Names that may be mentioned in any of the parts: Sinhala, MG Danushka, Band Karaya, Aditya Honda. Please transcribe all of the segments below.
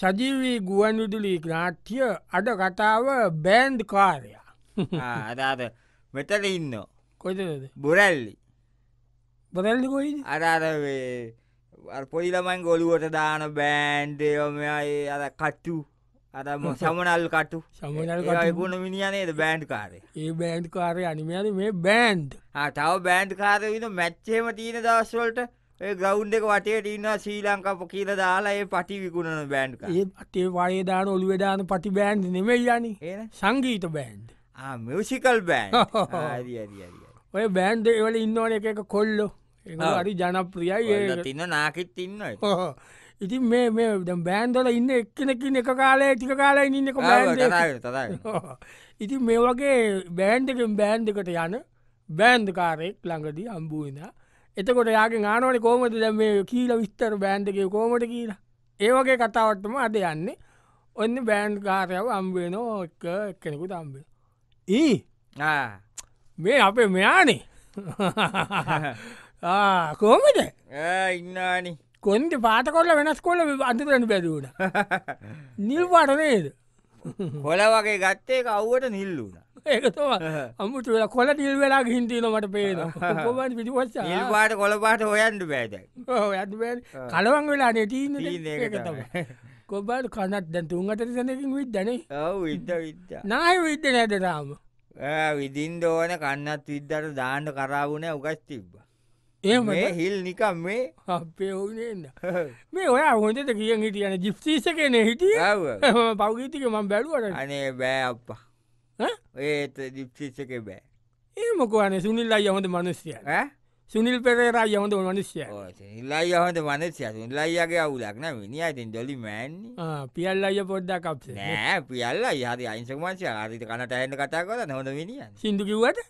සජීවී ගුවන්විදුලි නාට්‍ය අද කතාව බෑන්ඩ් කාරයා. අර මෙතන ඉන්න කොහෙද? බොරැල්ලි. බොරැල්ලි කොයිද? අර පොඩි ළමයින් ගොළුවට දාන බෑන්ඩ් ඒ අර කටු අර සමනල් කටු. සමනල් කටු. ඒ ගුණ මිනිහා නේද බෑන්ඩ් කාරේ. ඒ බෑන්ඩ් කාරේ අනිමයනේ මේ බෑන්ඩ්. තව බෑන්ඩ් කාරේ වින මැච් එහෙම තියෙන දවස් වලට ඒ ග්‍රවුන්ඩ් එක වටේ තියෙනවා ශ්‍රී ලංකාව කියලා දාලා ඒ පටි විකුණන බෑන්ඩ් එක. ඒ පටි වායේ දාන ඔළුවේ දාන පටි බෑන්ඩ් නෙමෙයි යන්නේ. සංගීත බෑන්ඩ්. Musical band. හරි. ඔය බෑන්ඩ් වල ඉන්නවනේ එක එක කොල්ලෝ. ඒගොල්ලෝ හරි ජනප්‍රියයි. ඒත් ඉන්න නාකිත් ඉන්නවා. ඉතින් මේ දැන් බෑන්ඩ් වල ඉන්නේ එක්කෙනකින් එක කාලේ ටික කාලෙකින් ඉන්නේ කොහොමද? තදයි. ඉතින් මේ වගේ බෑන්ඩ් එකෙන් බෑන්ඩ් එකට යන බෑන්ඩ් කාරෙක් ළඟදී හම්බු වෙනවා. එතකොට යාගේ ආනෝනේ කොහොමද දැන් මේ කීලා විස්තර බෑන්ඩ් එකේ කොහොමද කියලා. ඒ වගේ කතාවක් තමයි අද යන්නේ. ඔන්න බෑන්ඩ් කාර්යව හම්බ වෙනවා එක්කෙනෙකුට හම්බ වෙනවා. මේ අපේ මෙයානේ. කොහොමද? ඉන්නානේ. කොන්ද පාට කොල්ල වෙනස් කොල්ල අඳුරන්න බැරි වුණා. නිල් පාට නේද? කොළ වගේ ගත්තේ කවුවට නිල් වුණා. ඒක තමයි අමුතු වෙලා කොළ නිල් වෙලා ගිහින් තියෙනවා මට පේනවා කොහොමද පිටිපස්ස නිල් පාට කොළ පාට හොයන්න බෑ දැන් හොයන්න බෑනේ කලවම් වෙලානේ තියෙන්නේ ඒක තමයි කොබල් කනක් දැන් 3-4 සෙනෙකින් විද්දනේ ඔව් විද්ද නෑ විද්ද නේද තාම විදින්න ඕන කන්නත් විද්දට දාන්න කරාවුනේ උගස් තිබ්බා එහෙම මේ හිල් නිකන් මේ අපේ උනේ නෑ මේ ඔයා හොඳට කියන් හිටියනේ ජිප්සීස් එකේනේ හිටියේ ඔව් පෞගීතික මම බැලුවා අනේ බෑ අප්පා ිප්සිිසක බෑ ඒ මොකවන සුනිල් අයි හොඳ මනුස්්‍යය සුනිල් පෙරරා යහොඳ මනුස්්‍යය ඉල්ලායි හොඳ මනස්්‍යය සුන්ලයිගේ අවුලක්න විනිියතින් දොලි මෑන් පියල් අය පොඩ්ඩා කප්ේ නෑ පියල්ල යහද අයින්සකමංශය ආරිත කනට ඇන්න කතා කොල නොද විනිිය සිින්දුකිවට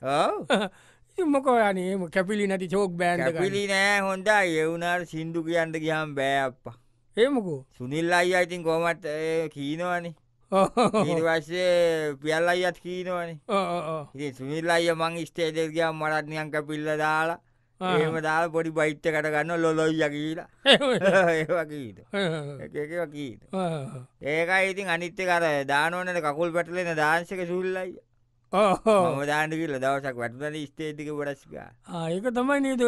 මොකවයනේම කැපිලි නැති චෝක් බෑන්ට පිලි නෑ හොඳ එවුනාට සිින්දු කියන්ට කියම් බෑප්පා ඒමකෝ සුනිල් අයි අයිතින් කොමත් කීනවානේ ඉවසේ පියල්ල අයත් කීනවනේ ඉතින් සුනිල් අයිය මං ස්ටේජෙට ගියා මරත්නියන් කපිල්ල දාලා එහෙම දාලා පොඩි බයිට් එකකට ගන්න ලොලොයියා කියලා ඒවා කීද ඒකේවා කීද ඒකයි ඉතින් අනිත් එක අර දානෝනේ කකුල් පැටලෙන dance එක සුනිල් අයියා මම දාන්න ගිහලා දවසක් වැටුණා ස්ටේජ් එකේ වඩස් ගා ඒක තමයි නේද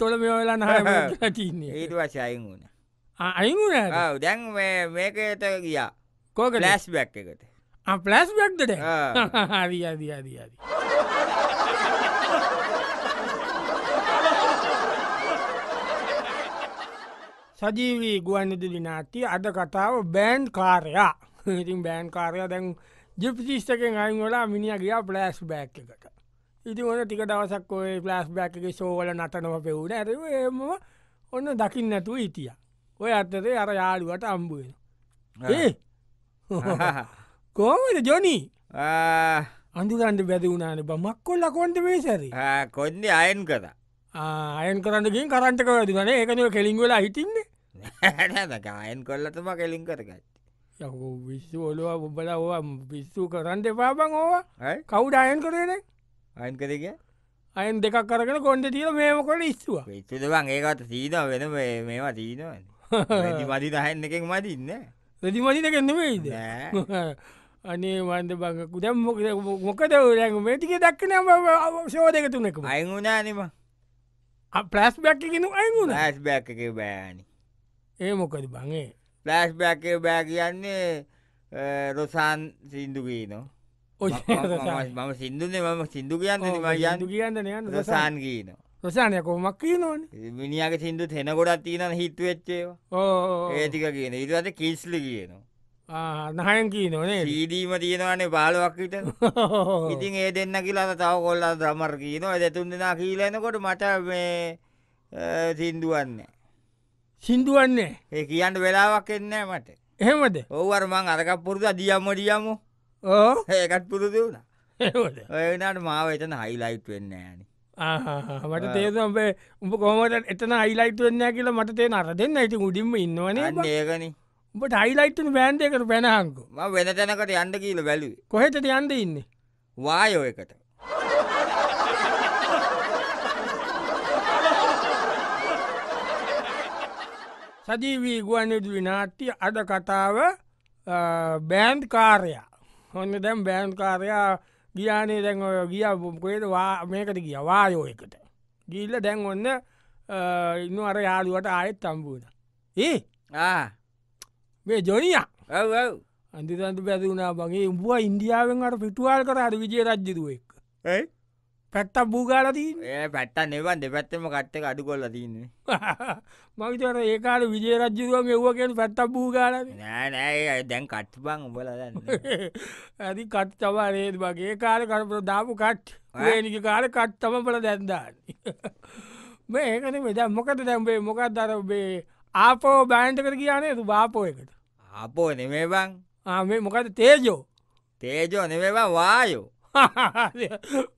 තොල මේ වෙලා නැහැ කියලා තින්නේ ඊට පස්සේ අයින් වුණා අයින් වුණාද ආ දැන් මේකේට ගියා කොක ෆ්ලෑෂ්බැක් එකට ෆ්ලෑෂ්බැක්ද දැන් හරි හරි හරි හරි සජීවී ගුවන්විදුලි නාට්‍ය අද කතාව බෑන්ඩ් කාරයා ඉතින් බෑන්ඩ් කාරයා දැන් ජිප්සීස් එකෙන් අයින් වෙලා මිනිහා ගියා ෆ්ලෑෂ්බැක් එකට ඉතින් ඔන්න ටික දවසක් ඔය ෆ්ලෑෂ්බැක් එකේ ෂෝ වල නටනවා පෙවුණා ඒකම ඔන්න දකින්න නැතුව හිටියා ඔය අතරේ අර යාළුවට හම්බ වෙනවා කොහොමද ජොනි අඳුරන්න බැරි වුණානේ බං මක්කොල්ලා කොන්ද මේ සැරේ කොන්නේ අයන් කරා අයන් කරන්න ගින් කරන්ට් එක වැදුණානේ ඒකනේ කෙලින් වෙලා හිටින්නේ නෑ නෑ අයන් කරලා තමයි කෙලින් කරගත්තේ යකෝ විශ්සු ඔලුවා බබලා ඕවා විශ්සු කරන්න එපා බං ඕවා කවුද අයන් කරේ නේ අයන් කරේ කිය අයන් දෙකක් අරගෙන කොන්දේ තියලා මේව කොල්ල ඉස්සුවා විශ්සුද බං ඒකට තීනවා වෙන මේවා තීනවනේ වැඩි වැඩි 10 එකකින් මදින්නේ රෙදි මදිනක නෙමෙයිද අනේ වන්ද බං දැන් මොකද මේ ටිකේ දක්කනේ ෂෝ දෙක තුනකම අයින් වුණානේ බං ෆ්ලෑෂ්බැක් එකකින් අයින් වුණා ෆ්ලෑෂ්බැක් එකේ බෑනේ ඒ මොකද බං ඒ ෆ්ලෑෂ්බැක් එකේ බෑ කියන්නේ රොසාන් සින්දු කියනෝ ඔය මම සින්දුනේ මම සින්දු කියන්නේ නේ මම කියන්නේ රොසාන් කියනෝ රොසාන් කොහොමද කියනෝනේ මිනිහාගේ සින්දු තේන ගොඩක් තියෙනවනේ හිට වෙච්ච ඒවා ඕ ඒ ටික කියන ඊට පස්සේ කිස්ලි කියනවා නහයන් කියනෝනේ සීඩීම තියෙනවානේ 15ක් විතර ඉතින් ඒ දෙන්න කියලා තව කොල්ලා ඩ්‍රමර් කියනවා ඒ දෙතුන් දෙනා කියලා එනකොට මට මේ සින්දුවන්නේ ඒ කියන්න වෙලාවක් එන්නේ නැහැ මට එහෙමද ඔව් අර මං අරක පුරුදු අදියම්ම ඕ ඒකත් පුරුදු වුණා එහෙමද ඔය වෙනාට මාව එතන හයිලයිට් වෙන්නේ නැහැ නේ මට තේරුම් බෑ උඹ කොහොමද එතන හයිලයිට් වෙන්නේ කියලා මට තේන අර දෙන්න ඉතින් උඩින්ම ඉන්නවනේ අන්න ඒකනේ උඹට හයිලයිට් වෙන බෑන්ඩ් එකට බැනහන්කෝ මම වෙන තැනකට යන්න කියලා බැලුවේ කොහෙද යන්න ඉන්නේ වායෝ එකට සජීවී ගුවන්විදුලි විනාට්‍ය අද කතාව බෑන්ඩ් කාර්යා. ඔන්න දැන් බෑන්ඩ් කාර්යා ගියානේ දැන් ඔය ගියා කොහෙද මේකට ගියා වායෝ එකට. ගිහිල්ලා දැන් ඔන්න ඉන්නු අර යාළුවට ආයෙත් හම්බ වුණා. මේ ජොනියා. ඔව් ඔව්. අන්තිමට බැරි වුණා බං. ඒ උඹ ඉන්දියාවෙන් අර පිටුවල් කරා අර විජේ රජ්ජුරුව එක්ක. ඇයි? පැත්ත බූගාලා තින්නේ. පැත්ත නෙවෙයි දෙපැත්තෙම කට් එක අඩු කරලා තින්නේ. මම හිතුවා ඒ කාලේ විජේ රජ්ජුරුවා මෙව්වා කියන්නේ පැත්ත බූගාලානේ. නෑ නෑ දැන් කට් බං උඹලා දන්නේ. අදී කට් තමයි නේද බං. ඒ කාලේ කරපු දාපු කට්. වේනිගේ කාලේ කට් තමයි උඹලා දැන් දාන්නේ. මේ ඒක නෙමෙයි දැන් මොකද දැන් මේ මොකද අර මේ ආපෝ බෑන්ඩ් එකට ගියා නේද ආපෝ එකට. ආපෝ නෙමෙයි බං. මේ මොකද තේජෝ. තේජෝ නෙමෙයි බං වායෝ.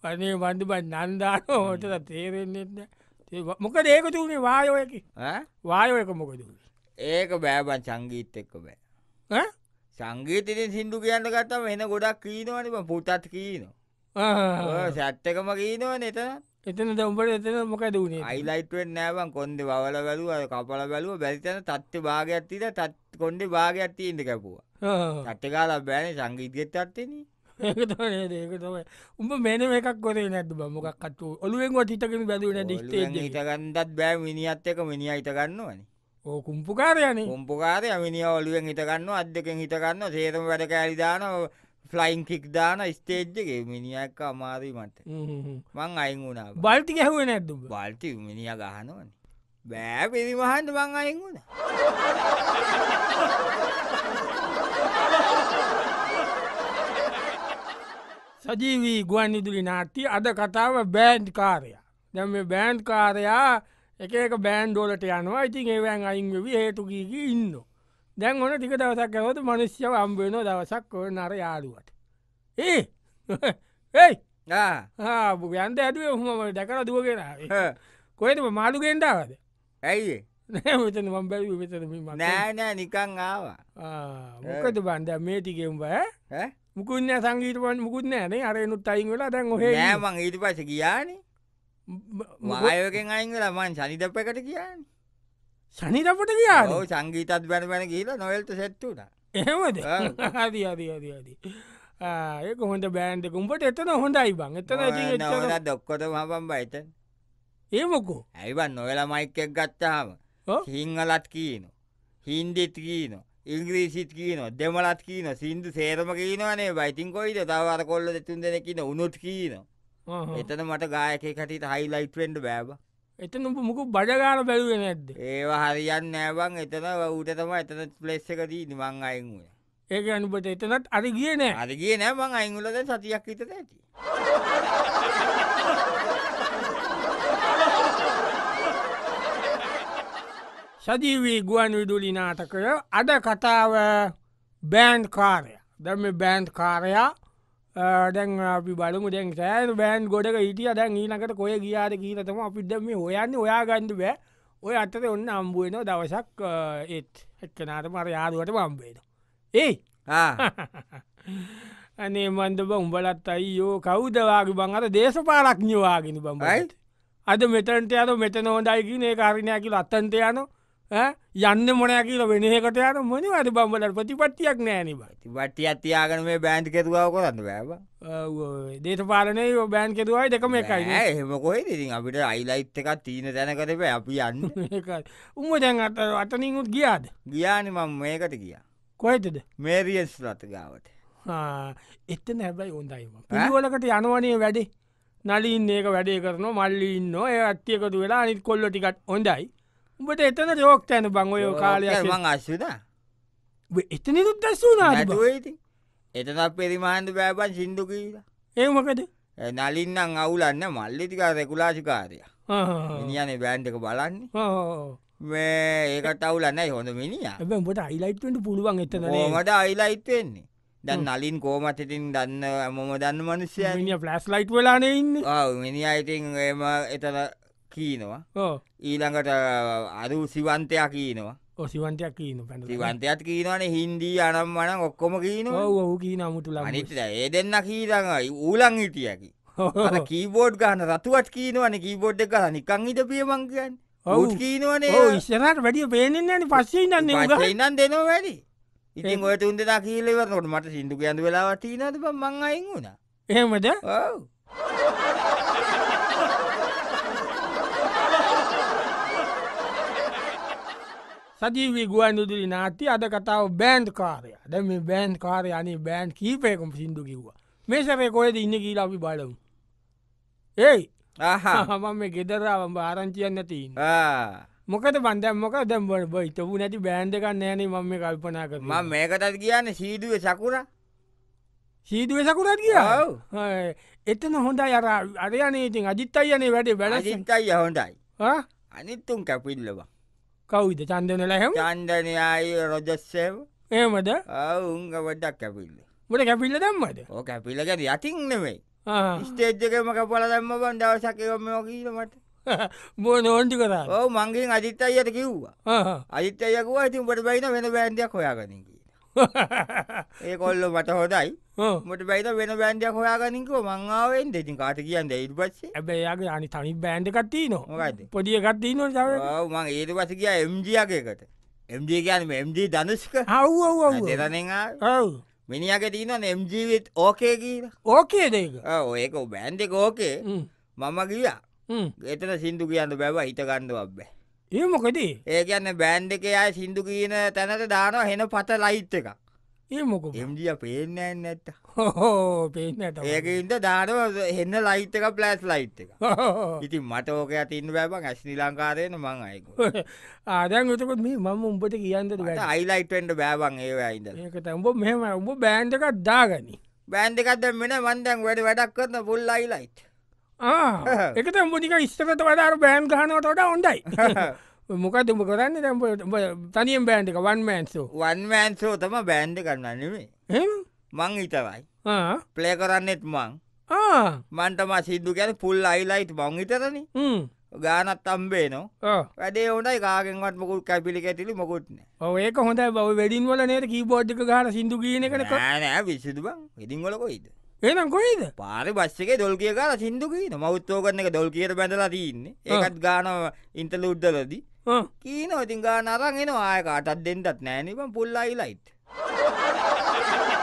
අනේ වන්දි බන් නන්දානෝ ඔතන තේරෙන්නේ නැහැ. මොකද ඒක තුනේ වායෝ එක. වායෝ එක මොකද උනේ? ඒක බෑ බන් සංගීත එක්ක බෑ. සංගීතයෙන් සින්දු කියන්න ගත්තම එන ගොඩක් කීනවනේ බන් පුතත් කීනවා. ඔය සැට් එකම කීනවනේ එතන. එතනද උඹට එතන මොකද උනේ? හයිලයිට් වෙන්නේ නැහැ බන් කොණ්ඩේ වවලා බැලුවා කපලා බැලුවා බැරි තැන තත්ත්ව භාගයක් තියෙන තත් කොණ්ඩේ භාගයක් තියෙන්න කැපුවා. තත්ත්ව ගාලා බෑනේ සංගීතයේ තත්ත්වනේ. ඒක තමයි උඹ මෙනෙම එකක් කරේ නැද්ද බං මොකක්වත් ඔළුවෙන්වත් හිටගෙන බැඳුවේ නැද්ද ස්ටේජ් එකේ හිට ගන්නත් බෑ මිනිහත් එක මිනිහා හිට ගන්නවනේ ඕ කුම්පුකාරයනේ කුම්පුකාරයා මිනිහා ඔළුවෙන් හිට ගන්නවා අත් දෙකෙන් හිට ගන්නවා තේරම වැඩ කෑලි දානවා ෆ්ලයින් කික් දානවා ස්ටේජ් එකේ මිනිහා එක්ක අමාරුයි මට මං අයින් වුණා බල්ටි ගැහුවේ නැද්ද උඹ බල්ටි මිනිහා ගහනවනේ බෑ පිරිමහන්න මං අයින් වුණා සජීවී ගුවන්විදුලි නාට්‍ය අද කතාව බෑන්ඩ් කාර්යා. දැන් මේ බෑන්ඩ් කාර්යා එක එක බෑන්ඩ් වලට යනවා. ඉතින් ඒවෙන් අයින් වෙවි හේතු කීකී ඉන්නෝ. දැන් ඔන්න ටික දවසක් යනකොට මිනිස්සුව හම්බ වෙනවා දවසක් ඕන අර යාළුවට. යන්න ඇදුවේ මම දැකලා දුවගෙන ආවේ. කොහෙද මාළු ගෙන්න ආවද? ඇයි ඒ? නෑ මෙතන මම බැලුවේ මෙතන මම. නෑ නිකන් ආවා. මොකද බන් දැන් මේ ටිකේ උඹ ඈ මුකුත් නෑ සංගීත වන්න මුකුත් නෑ නේ අර එනුත් අයින් වෙලා දැන් ඔහෙ නෑ මං ඊට පස්සේ ගියානේ වායවකෙන් අයින් වෙලා මං ශනිදප්පකට ගියානේ ශනිදප්පට ගියානේ ඔව් සංගීතත් බැන ගිහලා නොවෙල්ට සෙට් වුණා එහෙමද හරි ඒක හොඳ බෑන්ඩ් එක උඹට එතන හොඳයි බං එතන ඉතින් එච්චර නෑ ඔක්කොටම හම්බම් බා එතන ඒ මොකෝ ඇයි බං නොවෙලා මයික් එකක් ගත්තාම සිංහලත් කියනවා හින්දිත් කියනවා ඉංග්‍රීසිත් කියනවා දෙමළත් කියනවා සින්දු සේරම කියනවනේ බයි තින් කොයිද තව අර කොල්ල දෙතුන් දෙනෙක් කියනවා උනුත් කියනවා එතන මට ගායකයෙක් හැටියට හයිලයිට් වෙන්න බෑ බා එතන උඹ මොකක් බඩ ගාලා බැලුවේ නැද්ද ඒව හරියන්නේ නෑ බං එතන ඌට තමයි එතන ප්ලේස් එක දීන්නේ මං අයින් වුණා ඒ කියන්නේ උඹට එතනත් අර ගියේ නෑ මං අයින් වුණා දැන් සතියක් විතර ඇති සජීවී ගුවන්විදුලි නාටකය අද කතාව බෑන්ඩ් කාර්යා. දැන් මේ බෑන්ඩ් කාර්යා දැන් අපි බලමු දැන් සෑහෙන බෑන්ඩ් ගොඩක හිටියා. දැන් ඊළඟට කොහෙ ගියාද කියලා තමයි අපි දැන් මේ හොයන්නේ හොයාගන්න බෑ. ඔය අතරේ ඔන්න හම්බ වෙනවා දවසක් ඒත් එක්කෙනාටම අර යාළුවටම හම්බ වෙනවා. අනේ මන්ද බං උඹලත් අයියෝ කවුද වාගේ බං අර දේශපාලඥයෝ වාගේනේ බං. අද මෙතනට යනවා මෙතන හොඳයි කියන ඒක හරිනෑ කියලා අතන්ට යනවා. යන්න මොනෑ කියලා වෙන එකට යන මොනවද බම්බලට ප්‍රතිපත්තියක් නෑනේ බා. ප්‍රතිපත්තියක් තියාගෙන මේ බෑන්ඩ් කෙරුවාව කරන්න බෑ බා. ඔව් දේශපාලනේ ඔය බෑන්ඩ් කෙරුවායි දෙකම එකයි නේ. නෑ එහෙම කොහෙද ඉතින් අපිට හයිලයිට් එකක් තියෙන තැනකට බෑ අපි යන්න. ඒකයි. උඹ දැන් අතනින් උත් ගියාද? ගියානේ මම මේකට ගියා. කොහෙදද? මේරියස් රට ගාවට. එතන හැබැයි හොඳයි මම. පිළිවෙලකට යනවනේ වැඩේ. නලින් මේක වැඩේ කරනවා මල්ලි ඉන්නවා. ඒ අත්ති එකතු වෙලා අනිත් කොල්ල ටිකක් හොඳයි. උඹට එතන රෝක් තැන බං ඔය කාලේ අස්සේ මං අස්සුදා ඔබ එතනෙදුත් අස්සුනාද බං ඔය ඉතින් එතන පරිමාන්ද බෑ බං සින්දු කීලා ඒ මොකද නලින් නම් අවුලන්නේ මල්ලි ටික රෙගුලාසිකාරයා මිනිහානේ බෑන්ඩ් එක බලන්නේ මේ ඒකට අවුල නැහැ හොඳ මිනිහා හැබැයි උඹට හයිලයිට් වෙන්න පුළුවන් එතනනේ කොහමද හයිලයිට් වෙන්නේ දැන් නලින් කොහමද ඉතින් දන්න මොම දන්න මිනිස්සයා මිනිහා ෆ්ලෑෂ් ලයිට් වෙලානේ ඉන්නේ ආ මිනිහා ඉතින් එම එතන කියනවා. ඔව්. ඊළඟට අරු සිවන්තයා කියනවා. ඔව් සිවන්තයා කියනවා. සිවන්තයාත් කියනවානේ හින්දි අනම්මනම් ඔක්කොම කියනවා. ඔව් ඔව් කියනවා මුතුලම්. අනිත් ඒ දෙන්න කීරන් ඌලන් හිටියා කි. අර කීබෝඩ් ගන්න රතුවත් කියනවානේ කීබෝඩ් එක ගන්න නිකන් ඉඳපිය මං කියන්නේ. ඔව් කියනවනේ. ඔව් ඉස්සරහට වැඩි පේන්නේ පස්සේ ඉඳන්නේ උගා. පස්සේ ඉඳන් දෙනවා වැඩි. ඉතින් ඔය තුන් දෙනා කියලා ඉවරනකොට මට සින්දු කියන්න වෙලාවක් තියනවාද බං මං අයින් වුණා. එහෙමද? ඔව්. Sadiwi gua nuduli nati ada kata band karya, ada mi band karya ni band kipe kom sindu gua. Mesa pe koe di ini gila bi balam. Hey, aha, mama gedera mama arancian nati. Ah, muka tu bandar boy, tu bu nati band dekan nani mama kali pernah kerja. Mama kata dia ni si dua sakura dia. Oh, hey, itu na Honda ya, ada ni ting, Aditya Honda. Ah, ani tung kapil leba. Kau itu candanya lah, candanya ayu Rajassev. Emada? Oh, enggak benda kapil. Benda kapil ada emada? Oh kapil aja dia ting nih. Ah. Stage juga mereka pola sama bandar sakit sama orang itu mat. Bukan orang juga dah. Oh manggil Aditya ya kau. Ah. Aditya kau itu berbaik na benar-benar dia koyak kan ini. Ini kalau mata hodai. Oh. Berbaik na benar-benar dia koyak kan ini kau mangau ini tinggal tigaan deh itu pasti. Abah ya kau ani thani band katino. Mukad. Podiya katino jawab. Oh mang itu pasti dia MG aja kat. MG kan MG Danushka. Awu. Ada nengar. Awu. Mini aja di mana MG with okay gitu. Okay deh. Oh, eko band deko okay. Mama gila. Itu na Sindhu kian tu beba itu kan tu abbe. Iya mau kedi. Eko na band deke ay Sindhu kian tanah tu dano heno patah light deka. Iya mau kedi. MG apa heno net. Oh, heno tu. Eko itu dano heno light deka plus light deka. Itu mata oke tin beba ngasih langkare na mangai. Ada yang itu kan mih mama umpat kian tu. Ada highlight trend beba ngewa ini. Eko tu umbo band deka dagani. Band deka tu mana mandang weda kerana full highlight. Ah, ekta moni ka istara to wada band gahana wada ondai. Mukada mukaranne taniyam band එක one man show tama band ganna neme. Ehema man hitarai. Ah, play karannet man. Ah, man tama Sindhu kiyanne full highlight man hitarane. ගානත් හම්බේනෝ. වැඩේ හොඳයි කාගෙන්වත් මොකුත් කැපිලි කැටිලි මොකුත් නෑ. ඔව් ඒක හොඳයි බෝ වෙඩින් වල නේද කීබෝඩ් එක ගහලා Sindhu කියන එකනේ කර. නෑ විසුදු බං. වෙඩින් වල කොයිද? එහෙනම් කොයිද? පාරේ බස් එකේ ඩොල්කිය ගාලා Sindhu කියන. මවුත් ඕගන් එක ඩොල්කියට බැඳලා තින්නේ. ඒකත් ගානවා ඉන්ටර්ලූඩ් වලදී. කීනෝ ඉතින් ගාන අරන් එනවා. ආය කාටවත් දෙන්නත් නෑනේ බං. Full highlight.